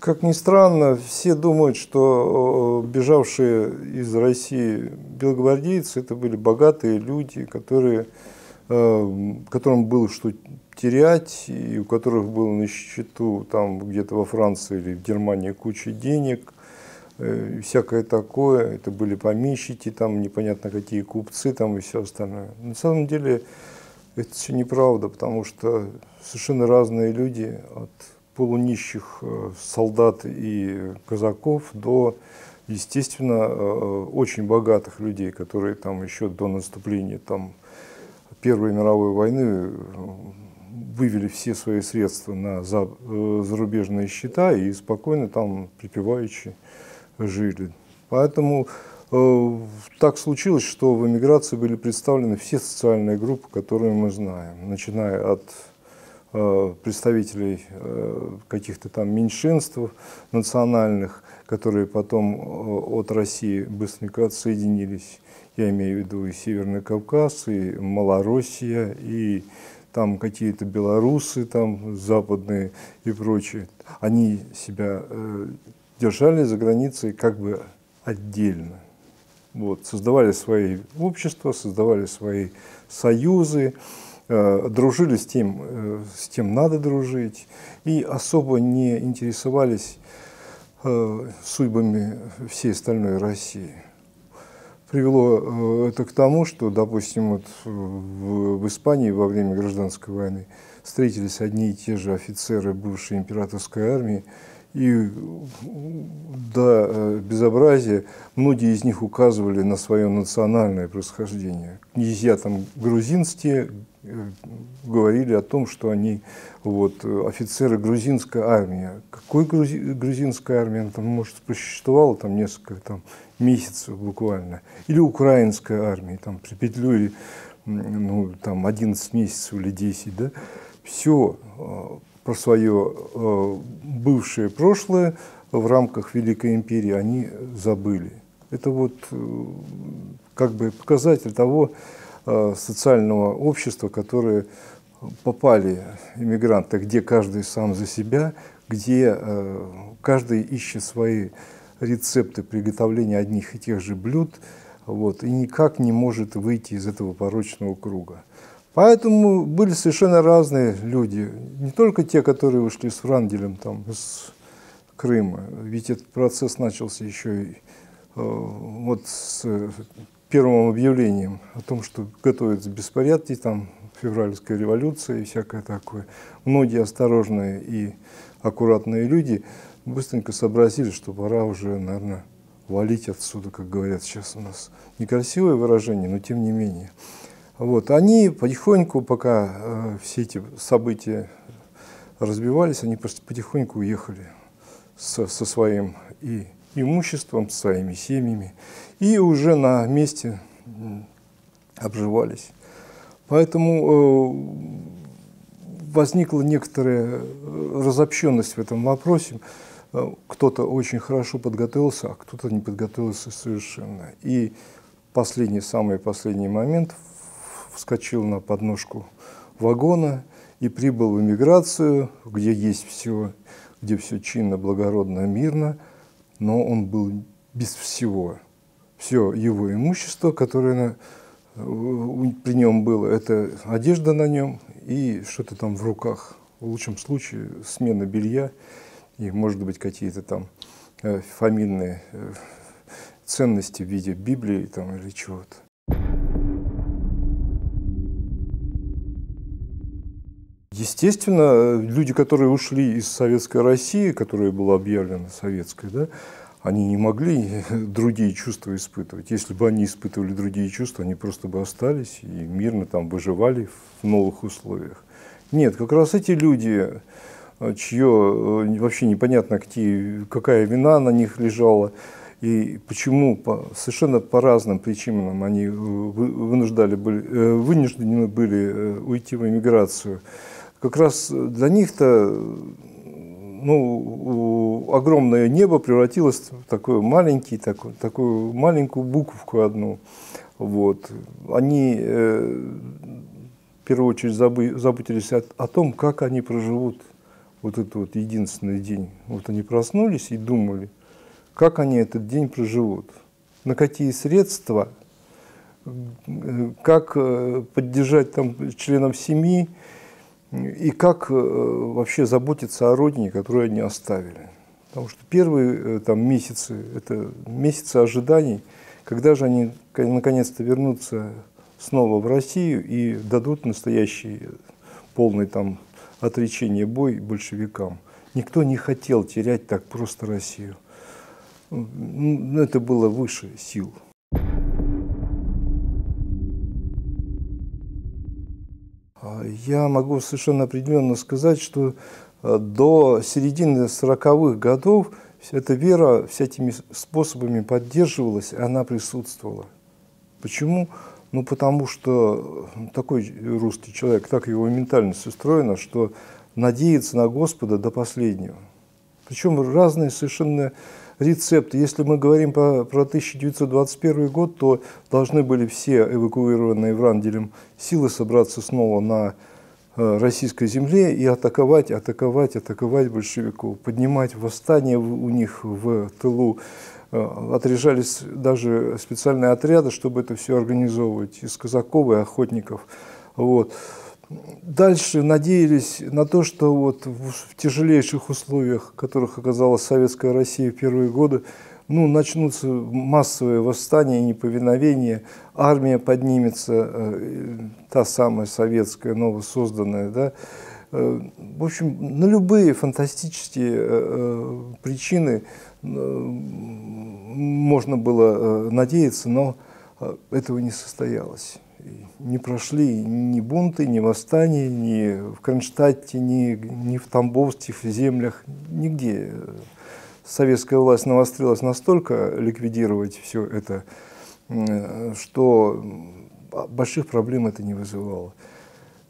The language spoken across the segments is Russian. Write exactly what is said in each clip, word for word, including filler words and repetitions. Как ни странно, все думают, что бежавшие из России белогвардейцы это были богатые люди, которые, которым было что терять, и у которых было на счету там где-то во Франции или в Германии куча денег, и всякое такое. Это были помещики, там непонятно какие купцы там и все остальное. На самом деле это все неправда, потому что совершенно разные люди от полунищих солдат и казаков до, естественно, очень богатых людей, которые там еще до наступления там, Первой мировой войны вывели все свои средства на зарубежные счета и спокойно там припеваючи жили. Поэтому так случилось, что в эмиграции были представлены все социальные группы, которые мы знаем, начиная от представителей каких-то там меньшинств национальных, которые потом от России быстренько отсоединились. Я имею в виду и Северный Кавказ, и Малороссия, и там какие-то белорусы, там западные и прочие. Они себя держали за границей как бы отдельно. Вот, создавали свои общества, создавали свои союзы. Дружили с тем, с тем надо дружить, и особо не интересовались судьбами всей остальной России. Привело это к тому, что, допустим, вот в Испании во время гражданской войны встретились одни и те же офицеры бывшей императорской армии, и до безобразия многие из них указывали на свое национальное происхождение. Князья там грузинские говорили о том, что они вот, офицеры грузинской армии. Какой грузи, грузинская армия? Она там, может, просуществовала там, несколько там, месяцев буквально. Или украинская армия, там припетлюли ну, там, одиннадцать месяцев или десять. Да? Все про свое бывшее прошлое в рамках Великой империи они забыли. Это вот как бы показатель того социального общества, которые попали иммигранты, где каждый сам за себя, где каждый ищет свои рецепты приготовления одних и тех же блюд, вот, и никак не может выйти из этого порочного круга. Поэтому были совершенно разные люди, не только те, которые ушли с Врангелем там, из Крыма, ведь этот процесс начался еще и э, вот с э, первым объявлением о том, что готовятся беспорядки, там, февральская революция и всякое такое. Многие осторожные и аккуратные люди быстренько сообразили, что пора уже, наверное, валить отсюда, как говорят сейчас у нас. Некрасивое выражение, но тем не менее. Вот, они потихоньку, пока э, все эти события разбивались, они просто потихоньку уехали со, со своим и имуществом, со своими семьями, и уже на месте обживались. Поэтому э, возникла некоторая разобщенность в этом вопросе. Кто-то очень хорошо подготовился, а кто-то не подготовился совершенно. И последний, самый последний момент – вскочил на подножку вагона и прибыл в эмиграцию, где есть все, где все чинно, благородно, мирно, но он был без всего. Все его имущество, которое при нем было, это одежда на нем и что-то там в руках. В лучшем случае смена белья и, может быть, какие-то там фамильные ценности в виде Библии там, или чего-то. Естественно, люди, которые ушли из Советской России, которая была объявлена советской, да, они не могли другие чувства испытывать. Если бы они испытывали другие чувства, они просто бы остались и мирно там выживали в новых условиях. Нет, как раз эти люди, чье вообще непонятно, какая вина на них лежала, и почему по, совершенно по разным причинам они вынуждали были, вынуждены были уйти в эмиграцию. Как раз для них-то ну, огромное небо превратилось в такую маленькую, такую, такую маленькую буковку одну. Вот. Они э, в первую очередь забы, заботились о, о том, как они проживут вот этот вот единственный день. Вот они проснулись и думали, как они этот день проживут, на какие средства, как поддержать там членов семьи и как вообще заботиться о родине, которую они оставили. Потому что первые там месяцы, это месяцы ожиданий, когда же они наконец-то вернутся снова в Россию и дадут настоящий полный там отречение бой большевикам. Никто не хотел терять так просто Россию. Но это было выше сил. Я могу совершенно определенно сказать, что до середины сороковых годов эта вера всякими способами поддерживалась, она присутствовала. Почему? Ну, потому что такой русский человек, так его ментальность устроена, что надеется на Господа до последнего. Причем разные совершенно рецепты. Если мы говорим по, про тысяча девятьсот двадцать первый год, то должны были все эвакуированные Вранделем силы собраться снова на российской земле и атаковать, атаковать, атаковать большевиков, поднимать восстание у них в тылу. Отряжались даже специальные отряды, чтобы это все организовывать, из казаков и охотников. Вот. Дальше надеялись на то, что вот в тяжелейших условиях, в которых оказалась советская Россия в первые годы, ну, начнутся массовые восстания и неповиновения, армия поднимется, та самая советская, новосозданная, да. В общем, на любые фантастические причины можно было надеяться, но этого не состоялось. Не прошли ни бунты, ни восстания, ни в Кронштадте, ни, ни в Тамбовских землях, нигде. Советская власть навострилась настолько ликвидировать все это, что больших проблем это не вызывало.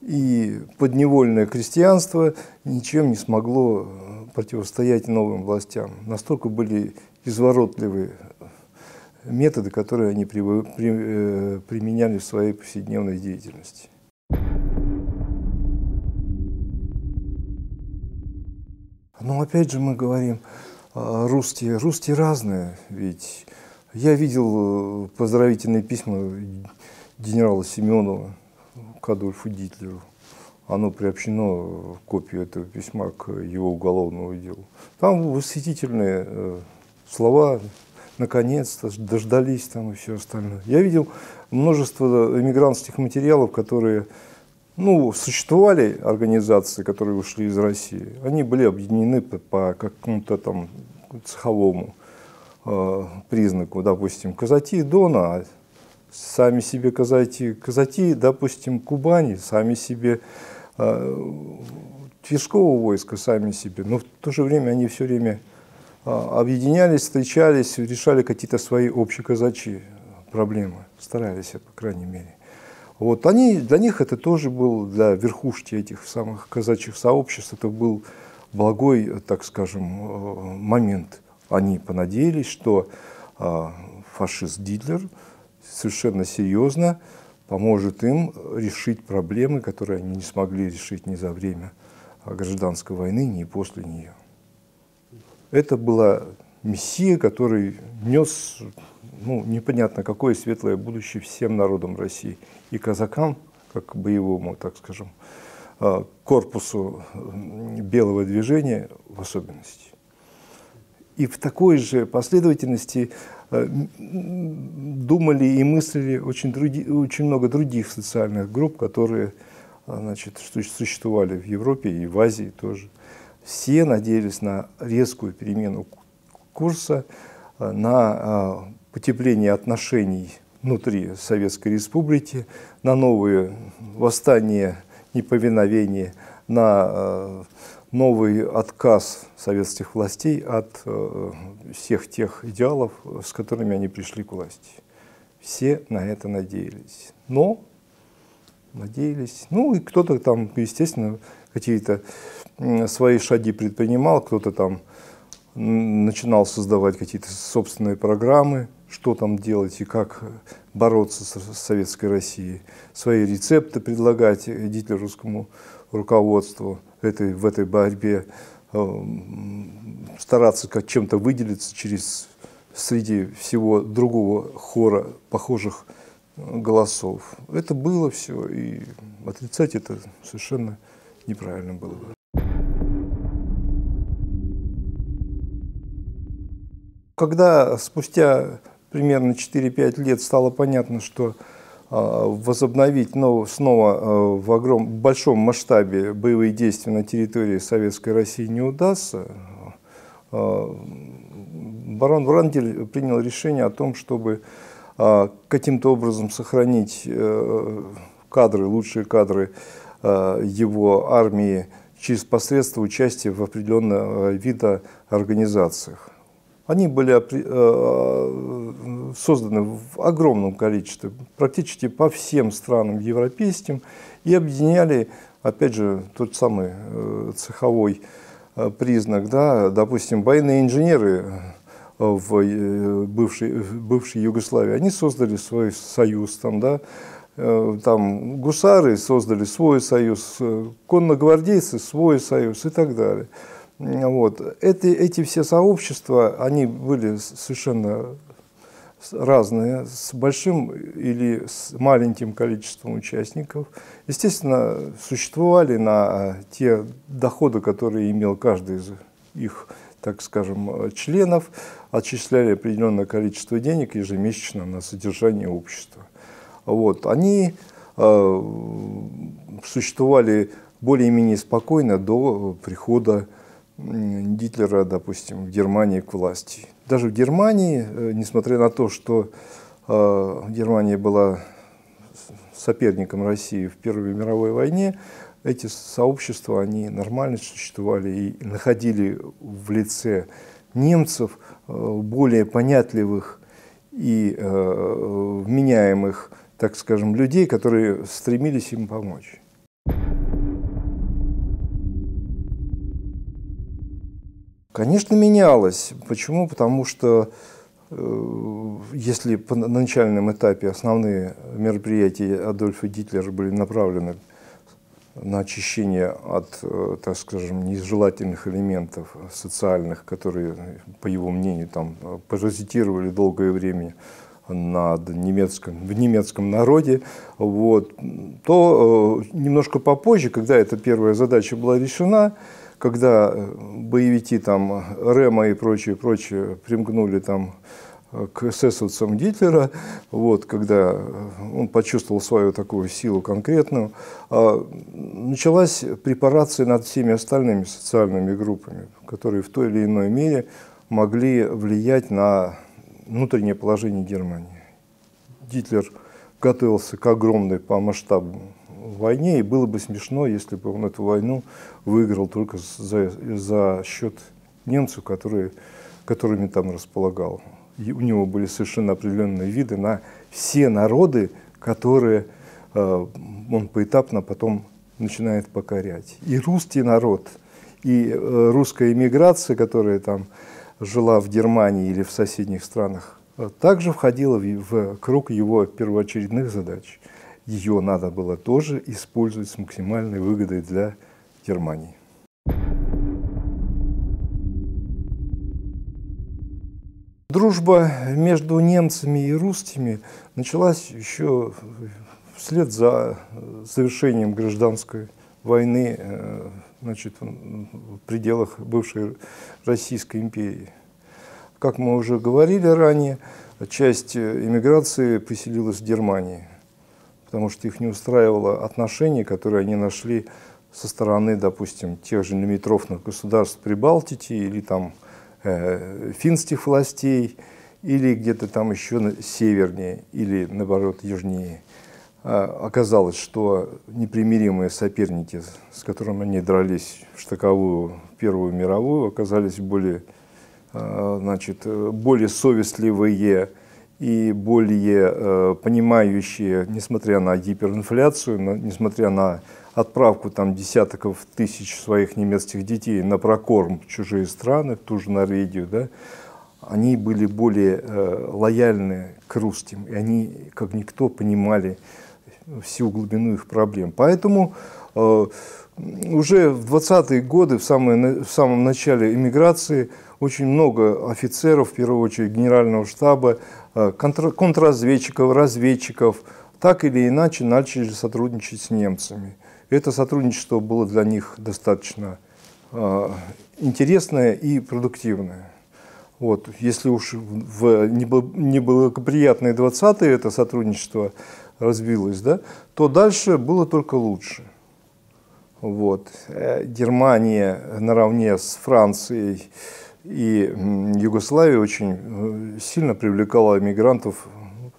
И подневольное крестьянство ничем не смогло противостоять новым властям. Настолько были изворотливые методы, которые они применяли в своей повседневной деятельности. Но опять же мы говорим, русские, русские разные, ведь я видел поздравительные письма генерала Семенова к Адольфу Гитлеру. Оно приобщено, копию этого письма, к его уголовному делу. Там восхитительные э, слова, наконец-то, дождались там и все остальное. Я видел множество эмигрантских материалов, которые, ну, существовали организации, которые ушли из России. Они были объединены по, по какому-то там цеховому э, признаку, допустим, казаки Дона, сами себе казаки, казаки, допустим, Кубани, сами себе э, Тверского войска, сами себе. Но в то же время они все время э, объединялись, встречались, решали какие-то свои общеказачьи проблемы. Старались, по крайней мере. Вот они, для них это тоже был, для верхушки этих самых казачьих сообществ, это был благой, так скажем, э, момент. Они понадеялись, что э, фашист Гитлер совершенно серьезно поможет им решить проблемы, которые они не смогли решить ни за время гражданской войны, ни после нее. Это была мессия, который нес, ну, непонятно какое светлое будущее всем народам России. И казакам, как боевому, так скажем, корпусу белого движения в особенности. И в такой же последовательности думали и мыслили очень, други, очень много других социальных групп, которые, значит, существовали в Европе и в Азии тоже. Все надеялись на резкую перемену курса, на потепление отношений внутри Советской Республики, на новые восстания, неповиновения, на новый отказ советских властей от э, всех тех идеалов, с которыми они пришли к власти. Все на это надеялись. Но надеялись. Ну и кто-то там, естественно, какие-то э, свои шаги предпринимал, кто-то там начинал создавать какие-то собственные программы, что там делать и как бороться с, с советской Россией, свои рецепты предлагать Гитлеровскому руководству этой, в этой борьбе, стараться как чем-то выделиться через, среди всего другого хора похожих голосов. Это было все, и отрицать это совершенно неправильно было бы. Когда спустя примерно четыре-пять лет стало понятно, что возобновить но снова в огром, большом масштабе боевые действия на территории Советской России не удастся, барон Врангель принял решение о том, чтобы каким-то образом сохранить кадры, лучшие кадры его армии через посредство участия в определенного вида организациях. Они были созданы в огромном количестве, практически по всем странам европейским, и объединяли, опять же, тот самый цеховой признак, да, допустим, военные инженеры в бывшей, бывшей Югославии, они создали свой союз, там, да, там гусары создали свой союз, конногвардейцы свой союз и так далее. Вот. Эти, эти все сообщества, они были совершенно разные, с большим или с маленьким количеством участников. Естественно, существовали на те доходы, которые имел каждый из их, так скажем, членов, отчисляли определенное количество денег ежемесячно на содержание общества. Вот. Они э, существовали более-менее спокойно до прихода Гитлера, допустим, в Германии к власти. Даже в Германии, несмотря на то, что э, Германия была соперником России в Первой мировой войне, эти сообщества, они нормально существовали и находили в лице немцев э, более понятливых и э, вменяемых, так скажем, людей, которые стремились им помочь. Конечно, менялось. Почему? Потому что э, если по, на начальном этапе основные мероприятия Адольфа Гитлера были направлены на очищение от, э, так скажем, нежелательных элементов социальных, которые, по его мнению, там, паразитировали долгое время над немецком, в немецком народе, вот, то э, немножко попозже, когда эта первая задача была решена, когда боевики там Рема и прочие, прочие примкнули там к эсэсовцам Гитлера, вот, когда он почувствовал свою такую силу конкретную, началась препарация над всеми остальными социальными группами, которые в той или иной мере могли влиять на внутреннее положение Германии. Гитлер готовился к огромной по масштабу войне, и было бы смешно, если бы он эту войну выиграл только за, за счет немцев, которые, которыми там располагал. И у него были совершенно определенные виды на все народы, которые э, он поэтапно потом начинает покорять. И русский народ, и э, русская эмиграция, которая там жила в Германии или в соседних странах, также входила в, в круг его первоочередных задач. Ее надо было тоже использовать с максимальной выгодой для Германии. Дружба между немцами и русскими началась еще вслед за завершением гражданской войны, значит, в пределах бывшей Российской империи. Как мы уже говорили ранее, часть эмиграции поселилась в Германии, потому что их не устраивало отношение, которое они нашли со стороны, допустим, тех же лимитрофных государств Прибалтики или там э, финских властей, или где-то там еще севернее, или, наоборот, южнее. А, оказалось, что непримиримые соперники, с которыми они дрались в штыковую Первую мировую, оказались более, э, значит, более совестливые и более э, понимающие, несмотря на гиперинфляцию, на, несмотря на отправку там десятков тысяч своих немецких детей на прокорм в чужие страны, в ту же Норвегию, да, они были более э, лояльны к русским, и они, как никто, понимали всю глубину их проблем. Поэтому э, уже в двадцатые годы, в, самое, в самом начале эмиграции, очень много офицеров, в первую очередь генерального штаба, э, контр, контрразведчиков, разведчиков, так или иначе начали сотрудничать с немцами. Это сотрудничество было для них достаточно э, интересное и продуктивное. Вот. Если уж в неблагоприятные двадцатые это сотрудничество развилось, да, то дальше было только лучше. Вот. Германия наравне с Францией и Югославией очень сильно привлекала эмигрантов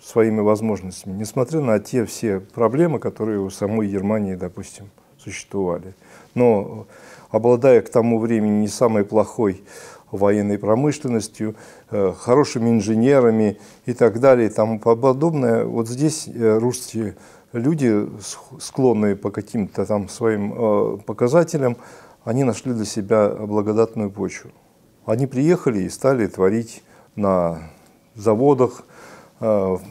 своими возможностями, несмотря на те все проблемы, которые у самой Германии, допустим, существовали. Но обладая к тому времени не самой плохой военной промышленностью, хорошими инженерами и так далее и тому подобное. Вот здесь русские люди, склонные по каким-то там своим показателям, они нашли для себя благодатную почву. Они приехали и стали творить на заводах, в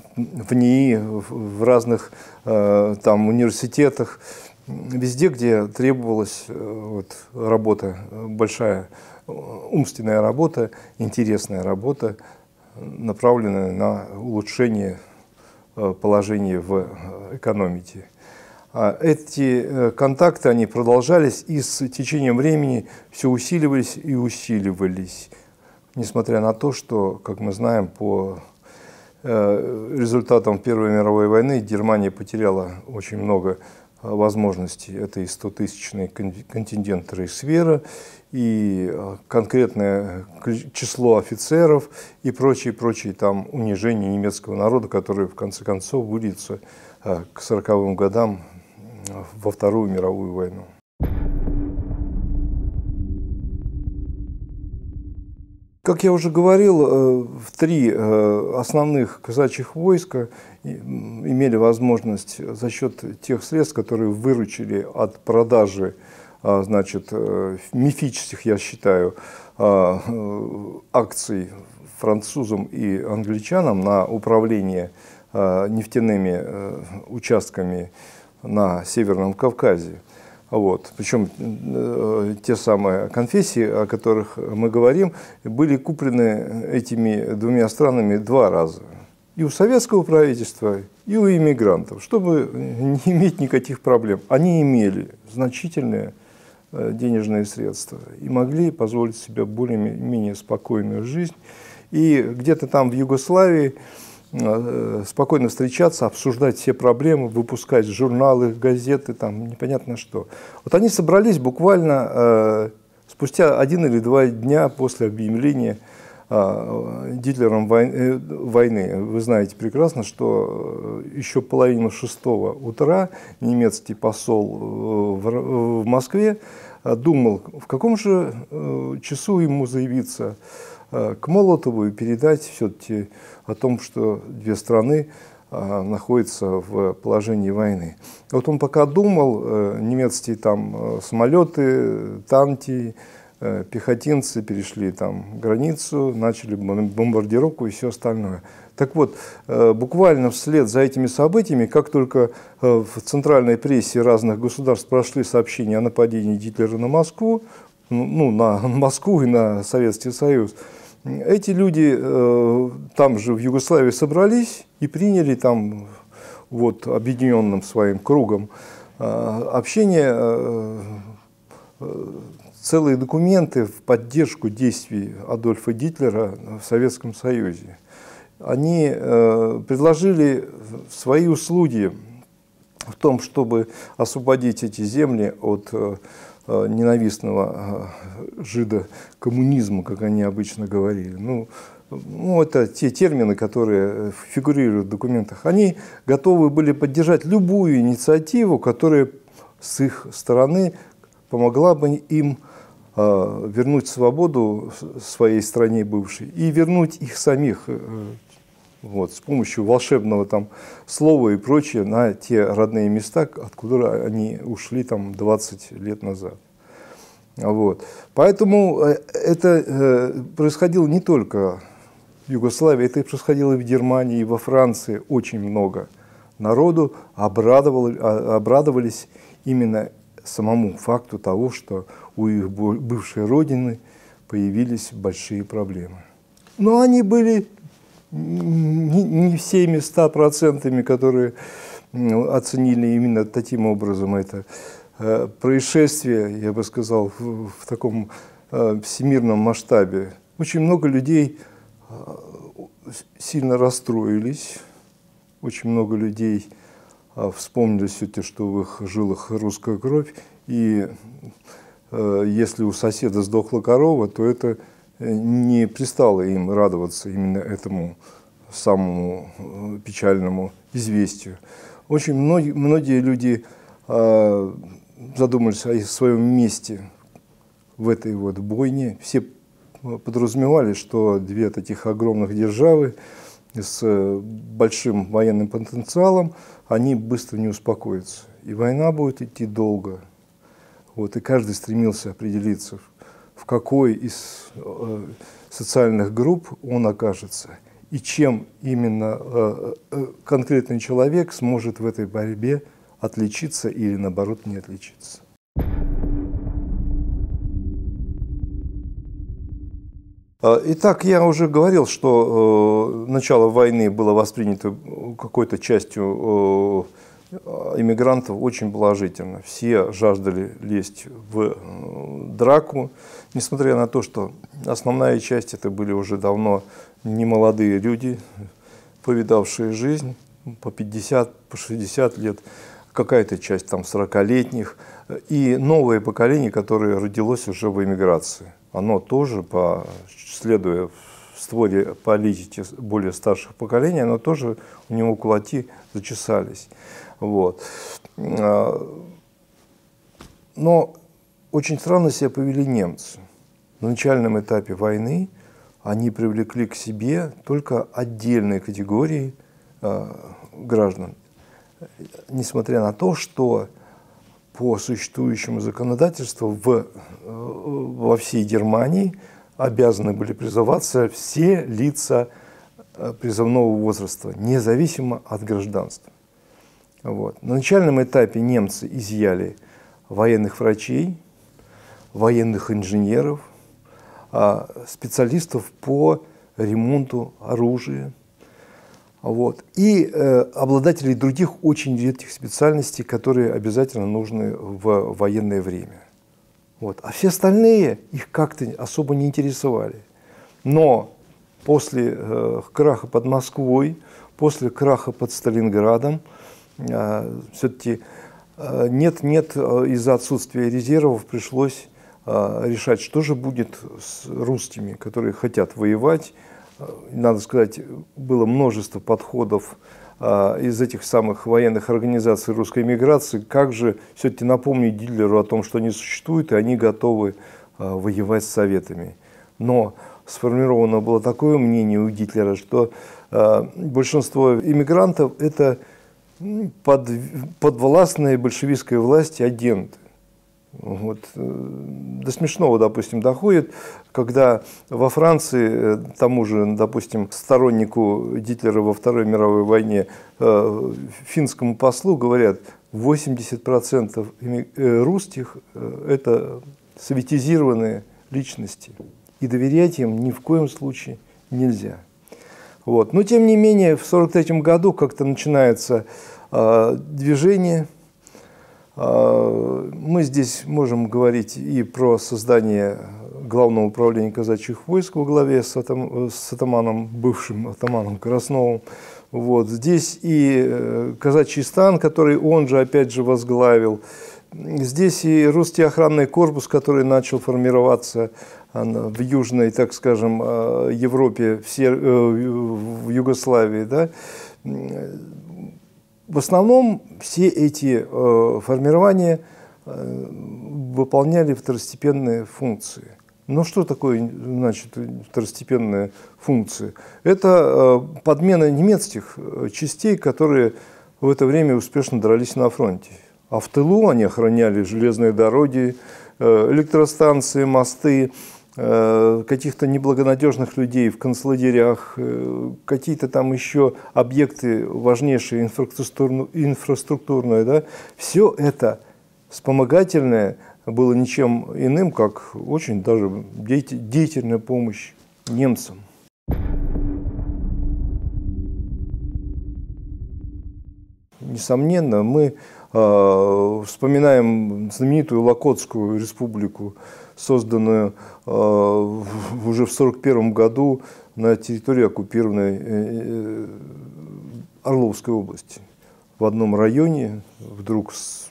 НИИ, в разных там университетах, везде, где требовалась вот, работа большая, умственная работа, интересная работа, направленная на улучшение положения в экономике. Эти контакты, они продолжались и с течением времени все усиливались и усиливались, несмотря на то, что, как мы знаем, по результатам Первой мировой войны Германия потеряла очень много возможностей. Это и стотысячный контингент рейхсвера, и конкретное число офицеров, и прочие-прочие там унижения немецкого народа, которые в конце концов выльются к сороковым годам во Вторую мировую войну. Как я уже говорил, в три основных казачьих войска имели возможность за счет тех средств, которые выручили от продажи, значит, мифических, я считаю, акций французам и англичанам на управление нефтяными участками на Северном Кавказе. Вот. Причем э, те самые конфессии, о которых мы говорим, были куплены этими двумя странами два раза. И у советского правительства, и у иммигрантов, чтобы не иметь никаких проблем. Они имели значительные э, денежные средства и могли позволить себе более-менее спокойную жизнь. И где-то там в Югославии спокойно встречаться, обсуждать все проблемы, выпускать журналы, газеты, там непонятно что. Вот они собрались буквально э, спустя один или два дня после объявления э, Гитлером вой, э, войны. Вы знаете прекрасно, что еще половину шестого утра немецкий посол э, в, в Москве э, думал, в каком же э, часу ему заявиться к Молотову и передать все-таки о том, что две страны а, находятся в положении войны. Вот он пока думал, немецкие там самолеты, танки, пехотинцы перешли там границу, начали бомбардировку и все остальное. Так вот, буквально вслед за этими событиями, как только в центральной прессе разных государств прошли сообщения о нападении Гитлера на Москву, ну, на Москву и на Советский Союз, эти люди э, там же в Югославии собрались и приняли там вот объединенным своим кругом э, общение э, э, целые документы в поддержку действий Адольфа Гитлера в Советском Союзе. Они э, предложили свои услуги в том, чтобы освободить эти земли от э, ненавистного жида коммунизма, как они обычно говорили. Ну, ну, это те термины, которые фигурируют в документах. Они готовы были поддержать любую инициативу, которая с их стороны помогла бы им э, вернуть свободу своей стране бывшей и вернуть их самих э, вот, с помощью волшебного там слова и прочее на те родные места, откуда они ушли там двадцать лет назад. Вот. Поэтому это э, происходило не только в Югославии, это происходило и в Германии, и во Франции очень много народу обрадовал, обрадовались именно самому факту того, что у их бывшей родины появились большие проблемы. Но они были не всеми ста процентами, которые оценили именно таким образом это происшествие, я бы сказал, в, в таком всемирном масштабе. Очень много людей сильно расстроились, очень много людей вспомнили все-таки, что в их жилах русская кровь, и если у соседа сдохла корова, то это не пристало им радоваться именно этому самому печальному известию. Очень многие, многие люди э, задумались о своем месте в этой вот бойне. Все подразумевали, что две таких огромных державы с большим военным потенциалом, они быстро не успокоятся. И война будет идти долго. Вот, и каждый стремился определиться, в какой из э, социальных групп он окажется, и чем именно э, конкретный человек сможет в этой борьбе отличиться или, наоборот, не отличиться. Итак, я уже говорил, что э, начало войны было воспринято какой-то частью э, иммигрантов очень положительно. Все жаждали лезть в драку, несмотря на то, что основная часть это были уже давно немолодые люди, повидавшие жизнь по пятьдесят, по шестьдесят лет, какая-то часть там сорокалетних, и новое поколение, которое родилось уже в эмиграции. Оно тоже, по, следуя в створе политики более старших поколений, оно тоже, у него кулаки зачесались. Вот. Но очень странно себя повели немцы. На начальном этапе войны они привлекли к себе только отдельные категории э, граждан. Несмотря на то, что по существующему законодательству в, во всей Германии обязаны были призываться все лица призывного возраста, независимо от гражданства. Вот. На начальном этапе немцы изъяли военных врачей, военных инженеров, специалистов по ремонту оружия, вот, и обладателей других очень редких специальностей, которые обязательно нужны в военное время. Вот. А все остальные их как-то особо не интересовали. Но после э, краха под Москвой, после краха под Сталинградом, э, все-таки нет-нет, э, э, из-за отсутствия резервов пришлось э, решать, что же будет с русскими, которые хотят воевать. Надо сказать, было множество подходов из этих самых военных организаций русской миграции, как же все-таки напомнить дилеру о том, что они существуют, и они готовы воевать с советами. Но сформировано было такое мнение у Гитлера, что большинство иммигрантов – это под, подвластные большевистской власти агенты. Вот. До смешного, допустим, доходит, когда во Франции тому же, допустим, стороннику Гитлера во Второй мировой войне э, финскому послу говорят, восемьдесят процентов русских э, – это советизированные личности, и доверять им ни в коем случае нельзя. Вот. Но, тем не менее, в сорок третьем году как-то начинается э, движение. Мы здесь можем говорить и про создание Главного управления казачьих войск во главе с, атам, с атаманом, бывшим атаманом Красновым. Вот. Здесь и казачий стан, который он же опять же возглавил. Здесь и русский охранный корпус, который начал формироваться в Южной, так скажем, Европе, в, Сер... в Югославии. Да? В основном все эти э, формирования э, выполняли второстепенные функции. Но что такое, значит, второстепенные функции? Это э, подмена немецких частей, которые в это время успешно дрались на фронте. А в тылу они охраняли железные дороги, э, электростанции, мосты, каких-то неблагонадежных людей в концлагерях, какие-то там еще объекты важнейшие, инфраструктурные, инфраструктурные, да, все это вспомогательное было ничем иным, как очень даже деятельная помощь немцам. Несомненно, мы э, вспоминаем знаменитую Локотскую республику, созданную э, уже в сорок первом году на территории оккупированной э, Орловской области. В одном районе вдруг с,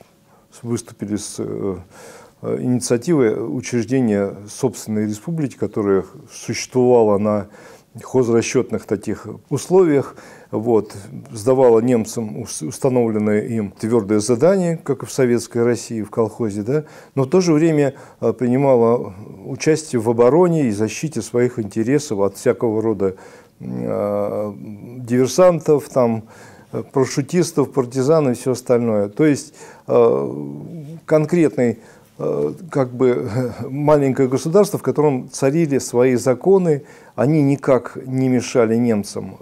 выступили с э, инициативой учреждения собственной республики, которая существовала на хозрасчетных таких условиях, вот, сдавала немцам установленное им твердое задание, как и в Советской России, в колхозе, да, но в то же время принимала участие в обороне и защите своих интересов от всякого рода э, диверсантов, там, парашютистов, партизан и все остальное. То есть э, конкретный как бы маленькое государство, в котором царили свои законы, они никак не мешали немцам,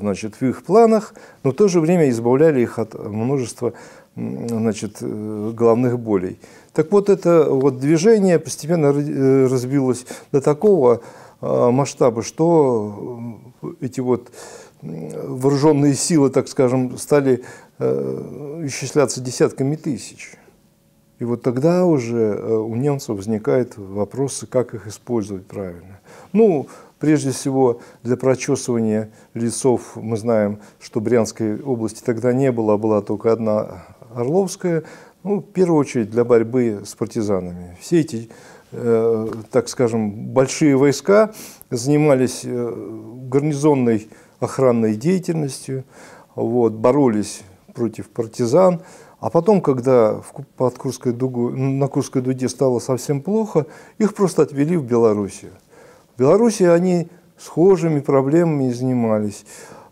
значит, в их планах, но в то же время избавляли их от множества, значит, головных болей. Так вот, это вот движение постепенно развилось до такого масштаба, что эти вот вооруженные силы, так скажем, стали исчисляться десятками тысяч. И вот тогда уже у немцев возникают вопросы, как их использовать правильно. Ну, прежде всего, для прочесывания лесов, мы знаем, что Брянской области тогда не было, а была только одна Орловская. Ну, в первую очередь, для борьбы с партизанами. Все эти, э, так скажем, большие войска занимались гарнизонной охранной деятельностью, вот, боролись против партизан. А потом, когда под Курской дугу, на Курской дуге стало совсем плохо, их просто отвели в Белоруссию. В Белоруссии они схожими проблемами занимались.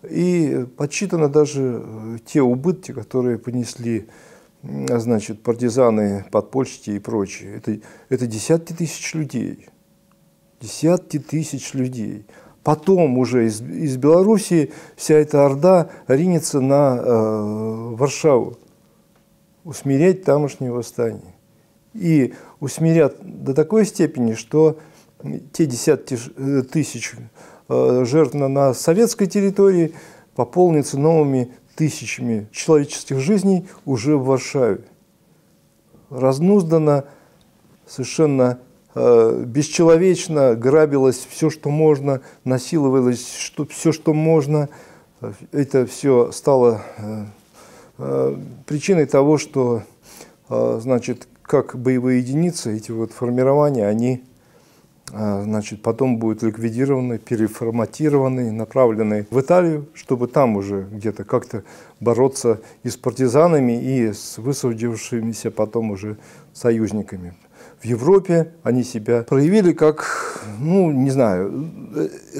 И подсчитаны даже те убытки, которые понесли, значит, партизаны, подпольщики и прочие. Это, это десятки тысяч людей. Десятки тысяч людей. Потом уже из, из Белоруссии вся эта орда ринется на э, Варшаву. Усмирять тамошнее восстание. И усмирят до такой степени, что те десятки тысяч жертв на советской территории пополнятся новыми тысячами человеческих жизней уже в Варшаве. Разнуздано, совершенно бесчеловечно грабилось все, что можно, насиловалось что, все, что можно. Это все стало причиной того, что, значит, как боевые единицы, эти вот формирования, они, значит, потом будут ликвидированы, переформатированы, направлены в Италию, чтобы там уже где-то как-то бороться и с партизанами, и с высадившимися потом уже союзниками. В Европе они себя проявили как, ну, не знаю,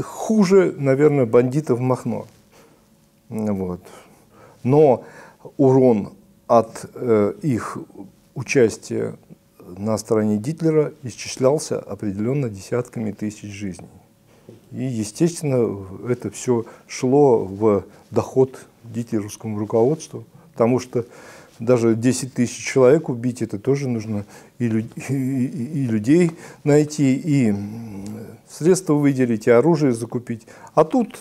хуже, наверное, бандитов Махно. Вот. Но урон от э, их участия на стороне Гитлера исчислялся определенно десятками тысяч жизней. И, естественно, это все шло в доход гитлеровскому руководству, потому что даже десять тысяч человек убить, это тоже нужно и, лю и, и людей найти, и средства выделить, и оружие закупить. А тут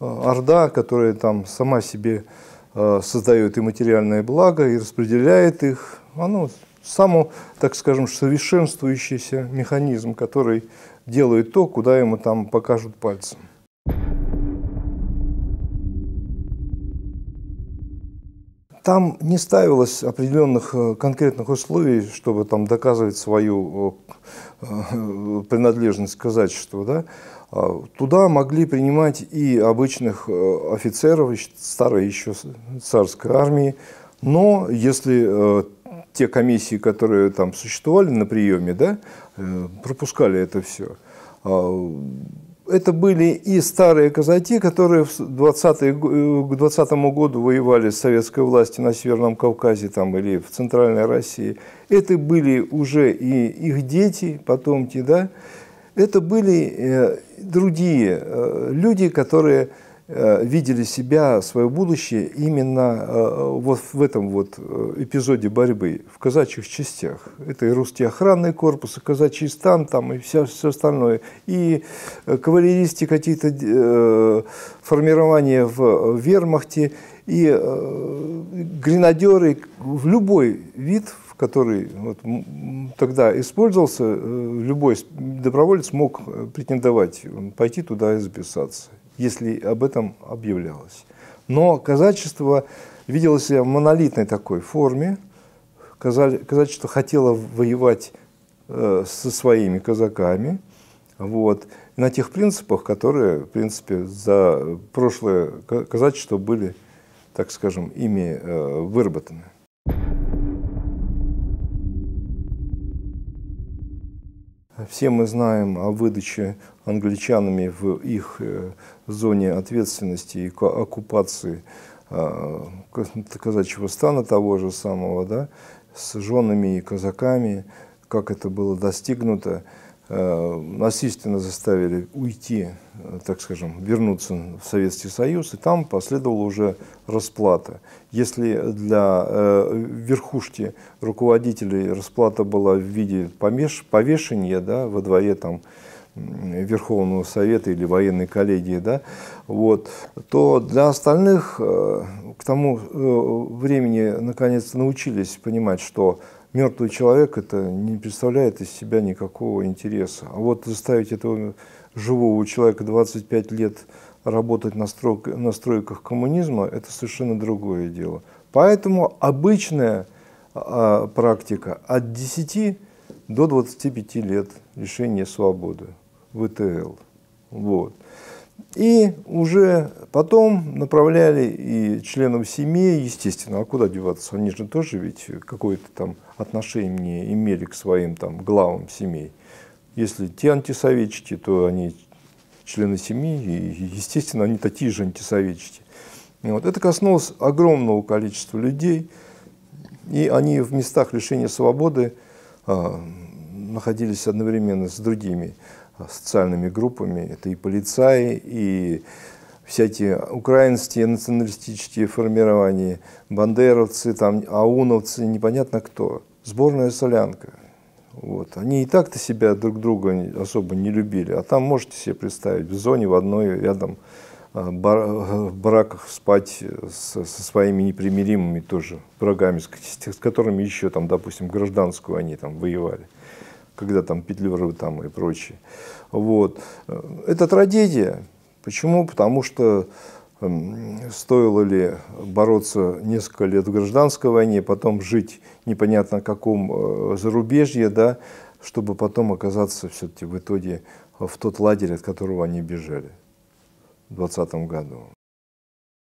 орда, которая там сама себе создает и материальное благо, и распределяет их. Оно само, так скажем, совершенствующийся механизм, который делает то, куда ему там покажут пальцем. Там не ставилось определенных конкретных условий, чтобы там доказывать свою принадлежность к казачеству, да? Туда могли принимать и обычных офицеров старой еще царской армии, но если э, те комиссии, которые там существовали на приеме, да, э, пропускали это все, э, это были и старые казаки, которые в двадцатом году воевали с советской властью на Северном Кавказе там, или в Центральной России, это были уже и их дети, потомки, да. Это были другие люди, которые видели себя, свое будущее именно вот в этом вот эпизоде борьбы, в казачьих частях. Это и русский охранный корпус, и казачий стан, там, и все, все остальное. И кавалеристы, какие-то э, формирования в вермахте, и э, гренадеры, в любой вид, в который вот, тогда использовался, любой доброволец мог претендовать, пойти туда и записаться, если об этом объявлялось. Но казачество видело себя в монолитной такой форме. Казачество хотело воевать э, со своими казаками, вот, на тех принципах, которые, в принципе, за прошлое казачество были, так скажем, ими э, выработаны. Все мы знаем о выдаче англичанами в их зоне ответственности и оккупации казачьего стана того же самого, да, с женами и казаками, как это было достигнуто. Насильственно заставили уйти, так скажем, вернуться в Советский Союз, и там последовала уже расплата. Если для верхушки руководителей расплата была в виде повешения, да, во дворе там Верховного Совета или военной коллегии, да, вот, то для остальных к тому времени наконец-то научились понимать, что мертвый человек это не представляет из себя никакого интереса. А вот заставить этого живого человека двадцать пять лет работать на, стройк, на стройках коммунизма, это совершенно другое дело. Поэтому обычная а, практика от десяти до двадцати пяти лет лишения свободы, вэ тэ эл. Вот. И уже потом направляли и членов семьи, естественно, а куда деваться, они же тоже ведь какое-то там отношение имели к своим там главам семей. Если те антисоветчики, то они члены семьи, и, естественно, они такие же антисоветчики. И вот это коснулось огромного количества людей, и они в местах лишения свободы э, находились одновременно с другими социальными группами, это и полицаи, и всякие украинские националистические формирования, бандеровцы, там, ауновцы, непонятно кто, сборная солянка. Вот. Они и так-то себя друг друга особо не любили, а там можете себе представить, в зоне в одной рядом в бараках спать со, со своими непримиримыми тоже врагами, с, с которыми еще, там, допустим, гражданскую они там воевали, когда там Петлюры там и прочее. Вот. Это трагедия. Почему? Потому что стоило ли бороться несколько лет в гражданской войне, потом жить непонятно каком зарубежье, да, чтобы потом оказаться все-таки в итоге в тот лагерь, от которого они бежали в двадцатом году.